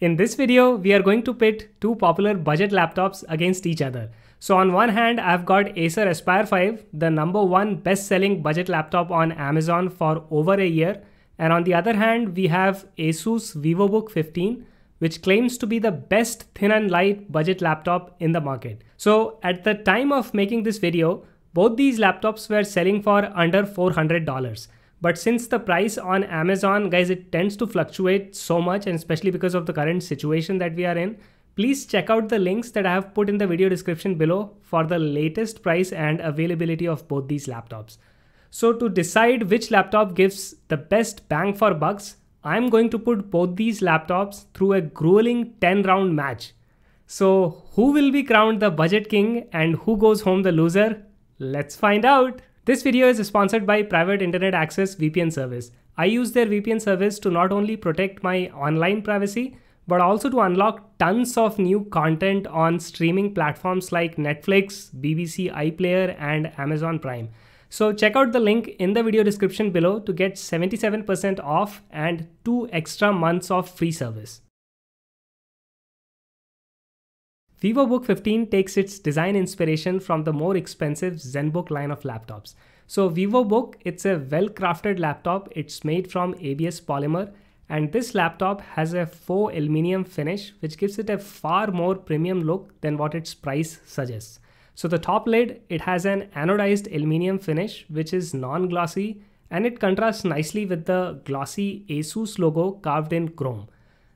In this video, we are going to pit two popular budget laptops against each other. So on one hand, I've got Acer Aspire 5, the #1 best-selling budget laptop on Amazon for over a year. And on the other hand, we have Asus VivoBook 15, which claims to be the best thin and light budget laptop in the market. So at the time of making this video, both these laptops were selling for under $400. But since the price on Amazon, guys, it tends to fluctuate so much, and especially because of the current situation that we are in, please check out the links that I have put in the video description below for the latest price and availability of both these laptops. So to decide which laptop gives the best bang for bucks, I'm going to put both these laptops through a grueling 10-round match. So who will be crowned the budget king and who goes home the loser? Let's find out. This video is sponsored by Private Internet Access VPN service. I use their VPN service to not only protect my online privacy, but also to unlock tons of new content on streaming platforms like Netflix, BBC iPlayer, and Amazon Prime. So check out the link in the video description below to get 77% off and 2 extra months of free service. VivoBook 15 takes its design inspiration from the more expensive ZenBook line of laptops. So VivoBook, it's a well-crafted laptop. It's made from ABS polymer, and this laptop has a faux aluminum finish, which gives it a far more premium look than what its price suggests. So the top lid, it has an anodized aluminum finish, which is non-glossy, and it contrasts nicely with the glossy Asus logo carved in chrome.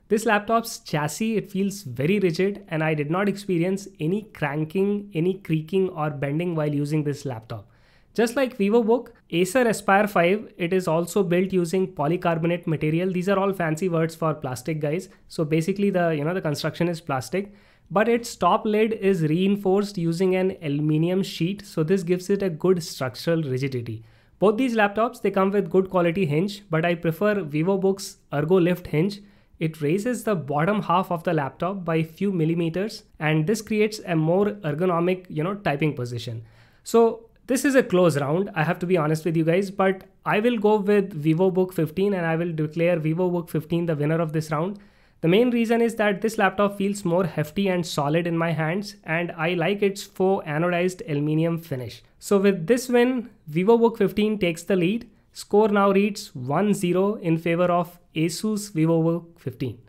This laptop's chassis, it feels very rigid, and I did not experience any cranking, any creaking or bending while using this laptop. Just like VivoBook, Acer Aspire 5, it is also built using polycarbonate material. These are all fancy words for plastic, guys. So basically the construction is plastic, but its top lid is reinforced using an aluminum sheet. So this gives it a good structural rigidity. Both these laptops, they come with good quality hinge, but I prefer VivoBook's Ergo Lift hinge. It raises the bottom half of the laptop by a few millimeters, and this creates a more ergonomic, typing position. So this is a close round, I have to be honest with you guys, but I will go with VivoBook 15 and I will declare VivoBook 15 the winner of this round. The main reason is that this laptop feels more hefty and solid in my hands, and I like its faux anodized aluminum finish. So with this win, VivoBook 15 takes the lead. Score now reads 1-0 in favor of Asus VivoBook 15.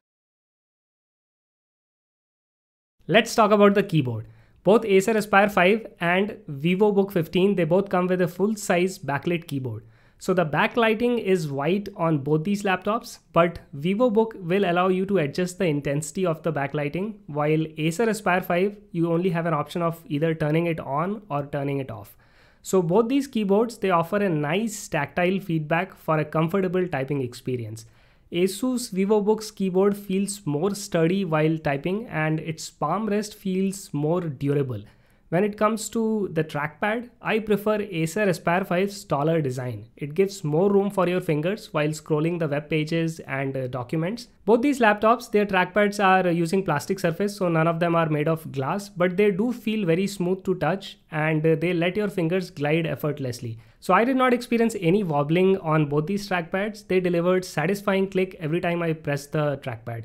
Let's talk about the keyboard. Both Acer Aspire 5 and VivoBook 15, they both come with a full-size backlit keyboard. So the backlighting is white on both these laptops, but VivoBook will allow you to adjust the intensity of the backlighting, while Acer Aspire 5, you only have an option of either turning it on or turning it off. So both these keyboards, they offer a nice tactile feedback for a comfortable typing experience. Asus VivoBook's keyboard feels more sturdy while typing, and its palm rest feels more durable. When it comes to the trackpad, I prefer Acer Aspire 5's taller design. It gives more room for your fingers while scrolling the web pages and documents. Both these laptops, their trackpads are using plastic surface, so none of them are made of glass, but they do feel very smooth to touch, and they let your fingers glide effortlessly. So I did not experience any wobbling on both these trackpads. They delivered satisfying click every time I pressed the trackpad.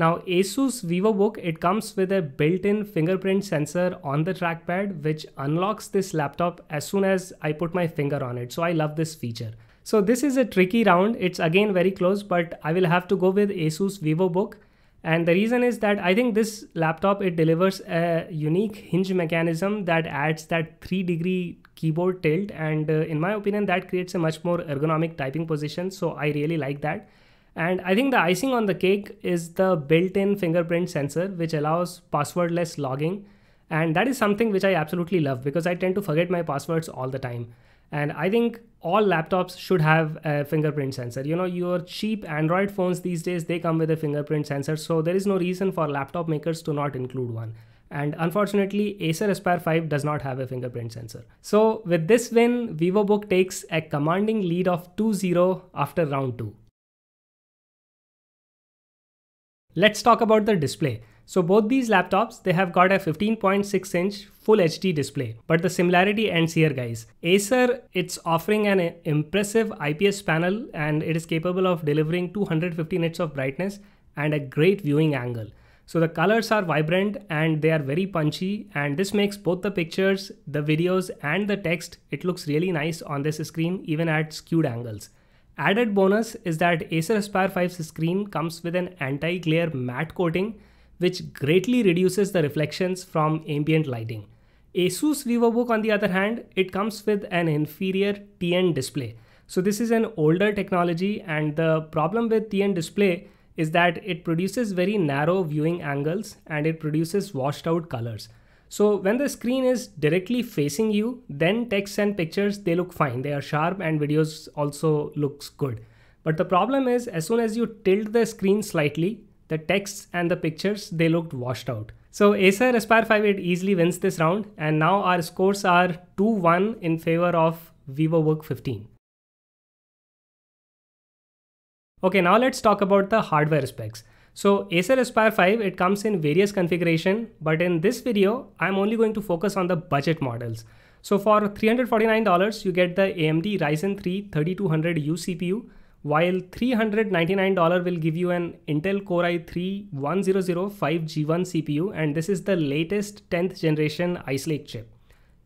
Now Asus VivoBook, it comes with a built-in fingerprint sensor on the trackpad, which unlocks this laptop as soon as I put my finger on it. So I love this feature. So this is a tricky round. It's again very close, but I will have to go with Asus VivoBook. And the reason is that I think this laptop, it delivers a unique hinge mechanism that adds that 3-degree keyboard tilt. And in my opinion, that creates a much more ergonomic typing position. So I really like that. And I think the icing on the cake is the built-in fingerprint sensor, which allows passwordless logging. And that is something which I absolutely love, because I tend to forget my passwords all the time. And I think all laptops should have a fingerprint sensor. Your cheap Android phones these days, they come with a fingerprint sensor. So there is no reason for laptop makers to not include one. And unfortunately, Acer Aspire 5 does not have a fingerprint sensor. So with this win, VivoBook takes a commanding lead of 2-0 after round 2. Let's talk about the display. So both these laptops, they have got a 15.6 inch full HD display, but the similarity ends here, guys. Acer, it's offering an impressive IPS panel, and it is capable of delivering 250 nits of brightness. and a great viewing angle. So the colors are vibrant and they are very punchy, and this makes both the pictures, the videos and the text, it looks really nice on this screen even at skewed angles. Added bonus is that Acer Aspire 5's screen comes with an anti-glare matte coating which greatly reduces the reflections from ambient lighting. Asus VivoBook, on the other hand, it comes with an inferior TN display. So this is an older technology, and the problem with TN display is that it produces very narrow viewing angles and it produces washed out colors. So when the screen is directly facing you, then texts and pictures, they look fine. They are sharp and videos also looks good. But the problem is, as soon as you tilt the screen slightly, the texts and the pictures, they looked washed out. So Acer Aspire 5, it easily wins this round, and now our scores are 2-1 in favor of VivoBook 15. Okay, now let's talk about the hardware specs. So Acer Aspire 5, it comes in various configuration, but in this video, I'm only going to focus on the budget models. So for $349, you get the AMD Ryzen 3 3200U CPU, while $399 will give you an Intel Core i3-1005G1 CPU, and this is the latest 10th generation Ice Lake chip.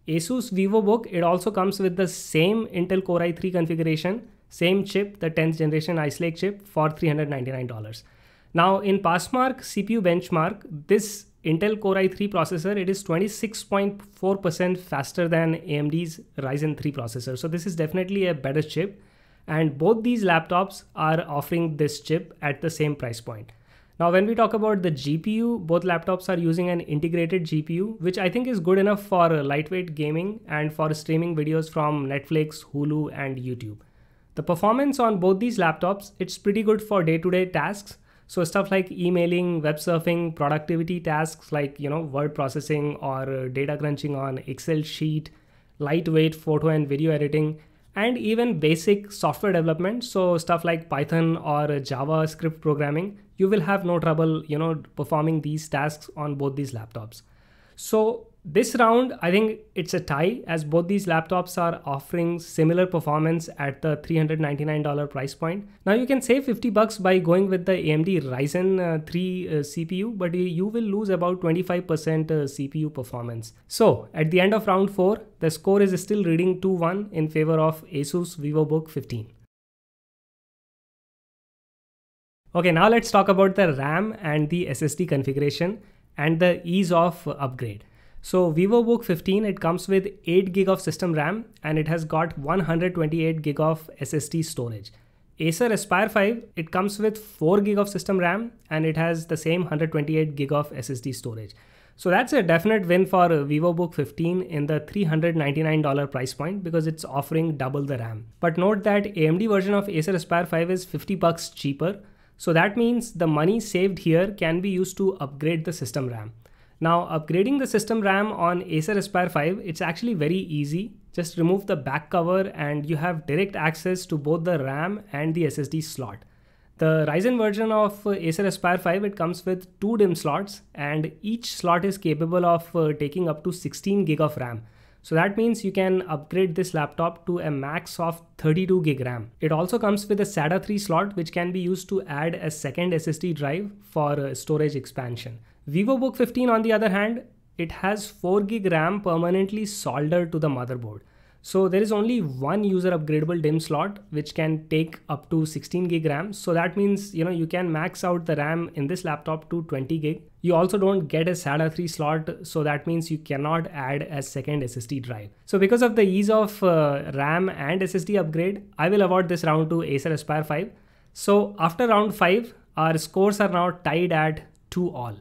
Asus VivoBook, it also comes with the same Intel Core i3 configuration, same chip, the 10th generation Ice Lake chip, for $399. Now in Passmark CPU benchmark, this Intel Core i3 processor, it is 26.4% faster than AMD's Ryzen 3 processor. So this is definitely a better chip, and both these laptops are offering this chip at the same price point. Now when we talk about the GPU, both laptops are using an integrated GPU, which I think is good enough for lightweight gaming and for streaming videos from Netflix, Hulu and YouTube. The performance on both these laptops, it's pretty good for day-to-day tasks. So stuff like emailing, web surfing, productivity tasks like, word processing or data crunching on Excel sheet, lightweight photo and video editing, and even basic software development. So stuff like Python or JavaScript programming, you will have no trouble, performing these tasks on both these laptops. So this round, I think it's a tie, as both these laptops are offering similar performance at the $399 price point. Now you can save $50 by going with the AMD Ryzen 3 CPU, but you will lose about 25% CPU performance. So at the end of round 4, the score is still reading 2-1 in favor of Asus VivoBook 15. Okay, now let's talk about the RAM and the SSD configuration and the ease of upgrade. So VivoBook 15, it comes with 8GB of system RAM and it has got 128GB of SSD storage. Acer Aspire 5, it comes with 4GB of system RAM and it has the same 128GB of SSD storage. So that's a definite win for VivoBook 15 in the $399 price point, because it's offering double the RAM. But note that AMD version of Acer Aspire 5 is $50 cheaper. So that means the money saved here can be used to upgrade the system RAM. Now upgrading the system RAM on Acer Aspire 5, it's actually very easy. Just remove the back cover and you have direct access to both the RAM and the SSD slot. The Ryzen version of Acer Aspire 5, it comes with 2 DIMM slots and each slot is capable of taking up to 16GB of RAM. So that means you can upgrade this laptop to a max of 32GB RAM. It also comes with a SATA3 slot which can be used to add a second SSD drive for storage expansion. VivoBook 15, on the other hand, it has 4GB RAM permanently soldered to the motherboard. So there is only one user upgradable DIMM slot which can take up to 16GB RAM. So that means, you can max out the RAM in this laptop to 20GB. You also don't get a SATA3 slot. So that means you cannot add a second SSD drive. So because of the ease of RAM and SSD upgrade, I will award this round to Acer Aspire 5. So after round 5, our scores are now tied at 2-all.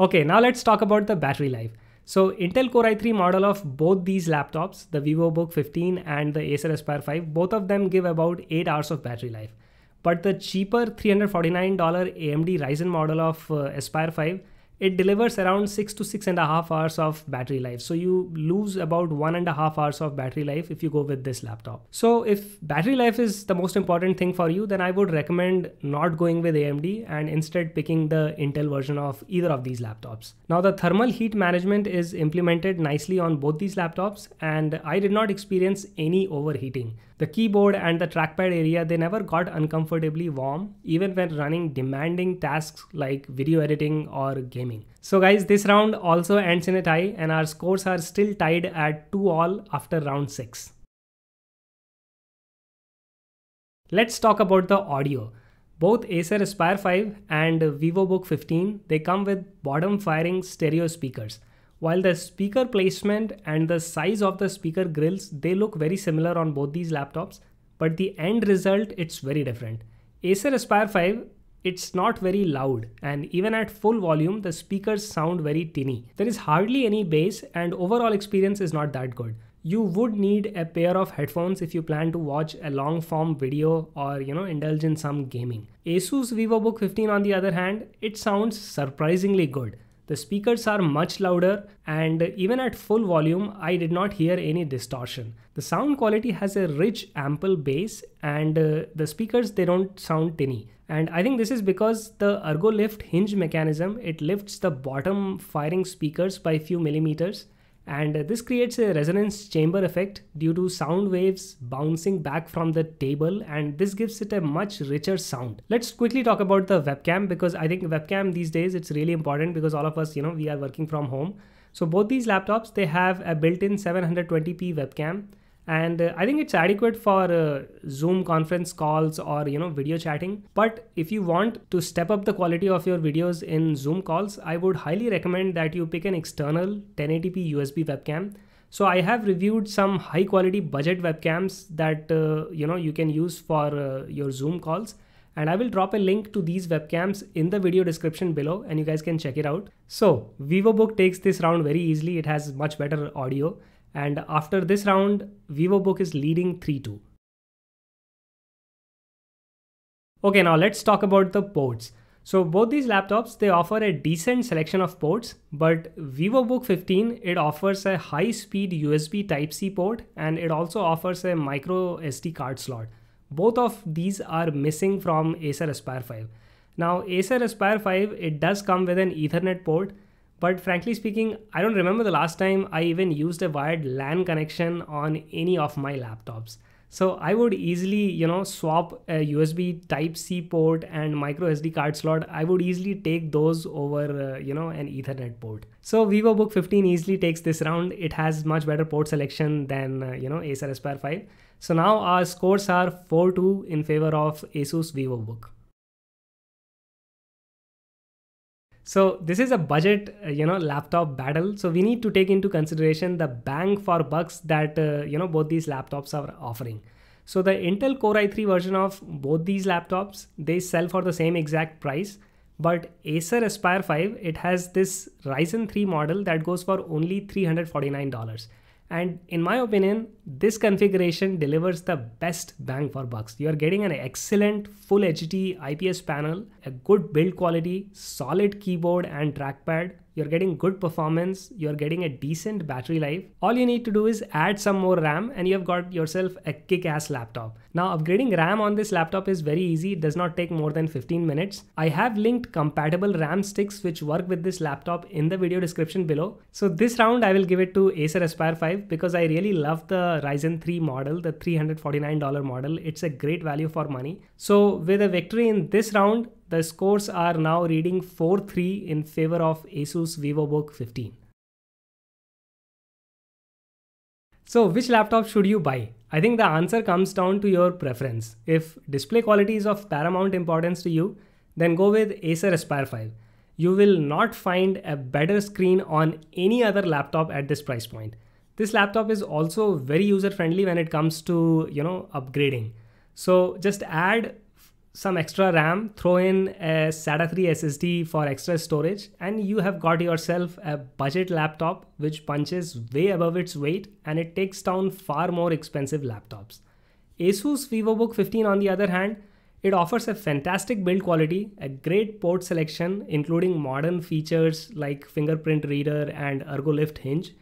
Okay, now let's talk about the battery life. So Intel Core i3 model of both these laptops, the VivoBook 15 and the Acer Aspire 5, both of them give about 8 hours of battery life. But the cheaper $349 AMD Ryzen model of Aspire 5, it delivers around 6 to 6.5 hours of battery life. So you lose about 1.5 hours of battery life if you go with this laptop. So if battery life is the most important thing for you, then I would recommend not going with AMD and instead picking the Intel version of either of these laptops. Now the thermal heat management is implemented nicely on both these laptops and I did not experience any overheating. The keyboard and the trackpad area, they never got uncomfortably warm, even when running demanding tasks like video editing or gaming. So guys, this round also ends in a tie and our scores are still tied at 2-all after round 6. Let's talk about the audio. Both Acer Aspire 5 and VivoBook 15, they come with bottom-firing stereo speakers. While the speaker placement and the size of the speaker grills, they look very similar on both these laptops, but the end result, it's very different. Acer Aspire 5, it's not very loud, and even at full volume, the speakers sound very tinny. There is hardly any bass and overall experience is not that good. You would need a pair of headphones if you plan to watch a long form video or indulge in some gaming. Asus VivoBook 15 on the other hand, it sounds surprisingly good. The speakers are much louder and even at full volume, I did not hear any distortion. The sound quality has a rich, ample bass and the speakers, they don't sound tinny. And I think this is because the ergo lift hinge mechanism, it lifts the bottom firing speakers by a few millimeters. And this creates a resonance chamber effect due to sound waves bouncing back from the table, and this gives it a much richer sound. Let's quickly talk about the webcam, because I think webcam these days, it's really important because all of us, we are working from home. So both these laptops, they have a built-in 720p webcam, and I think it's adequate for Zoom conference calls or video chatting. But if you want to step up the quality of your videos in Zoom calls, I would highly recommend that you pick an external 1080p USB webcam. So I have reviewed some high quality budget webcams that you can use for your Zoom calls, and I will drop a link to these webcams in the video description below and you guys can check it out. So VivoBook takes this round very easily. It has much better audio. And after this round, VivoBook is leading 3-2. Okay, now let's talk about the ports. So both these laptops, they offer a decent selection of ports, but VivoBook 15, it offers a high-speed USB Type-C port, and it also offers a micro SD card slot. Both of these are missing from Acer Aspire 5. Now Acer Aspire 5, it does come with an Ethernet port, but frankly speaking, I don't remember the last time I even used a wired LAN connection on any of my laptops. So I would easily, swap a USB Type-C port and micro SD card slot. I would easily take those over, an Ethernet port. So VivoBook 15 easily takes this round. It has much better port selection than, Acer Aspire 5. So now our scores are 4-2 in favor of Asus VivoBook. So this is a budget, laptop battle. So we need to take into consideration the bang for bucks that, both these laptops are offering. So the Intel Core i3 version of both these laptops, they sell for the same exact price, but Acer Aspire 5, it has this Ryzen 3 model that goes for only $349. And in my opinion, this configuration delivers the best bang for bucks. You are getting an excellent full HD IPS panel, a good build quality, solid keyboard and trackpad. You're getting good performance. You're getting a decent battery life. All you need to do is add some more RAM and you've got yourself a kick-ass laptop. Now upgrading RAM on this laptop is very easy. It does not take more than 15 minutes. I have linked compatible RAM sticks which work with this laptop in the video description below. So this round I will give it to Acer Aspire 5 because I really love the Ryzen 3 model, the $349 model. It's a great value for money. So with a victory in this round, the scores are now reading 4-3 in favor of Asus VivoBook 15. So which laptop should you buy? I think the answer comes down to your preference. If display quality is of paramount importance to you, then go with Acer Aspire 5. You will not find a better screen on any other laptop at this price point. This laptop is also very user-friendly when it comes to, upgrading. So just add some extra RAM, throw in a SATA3 SSD for extra storage, and you have got yourself a budget laptop which punches way above its weight and it takes down far more expensive laptops. Asus VivoBook 15 on the other hand, it offers a fantastic build quality, a great port selection including modern features like fingerprint reader and ergo lift hinge.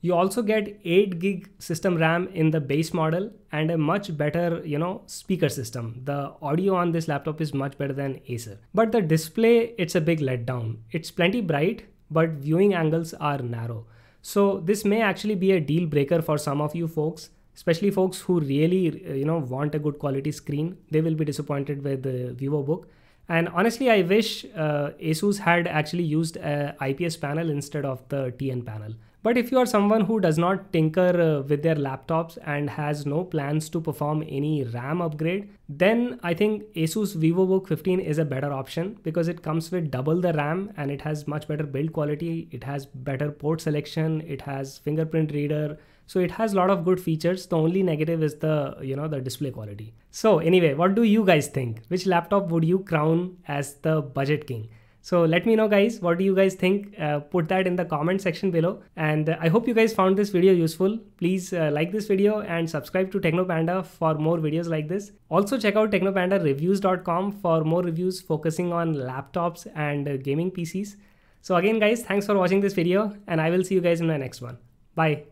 You also get 8GB system RAM in the base model and a much better, speaker system. The audio on this laptop is much better than Acer. But the display, it's a big letdown. It's plenty bright, but viewing angles are narrow. So this may actually be a deal breaker for some of you folks. Especially folks who really want a good quality screen, they will be disappointed with the VivoBook. And honestly, I wish Asus had actually used an IPS panel instead of the TN panel. But if you are someone who does not tinker with their laptops and has no plans to perform any RAM upgrade, then I think Asus VivoBook 15 is a better option because it comes with double the RAM and it has much better build quality, it has better port selection, it has fingerprint reader. So it has a lot of good features. The only negative is the, the display quality. So anyway, what do you guys think? Which laptop would you crown as the budget king? So let me know guys, what do you guys think? Put that in the comment section below. And I hope you guys found this video useful. Please like this video and subscribe to Techno Panda for more videos like this. Also check out technopandareviews.com for more reviews focusing on laptops and gaming PCs. So again guys, thanks for watching this video and I will see you guys in my next one. Bye.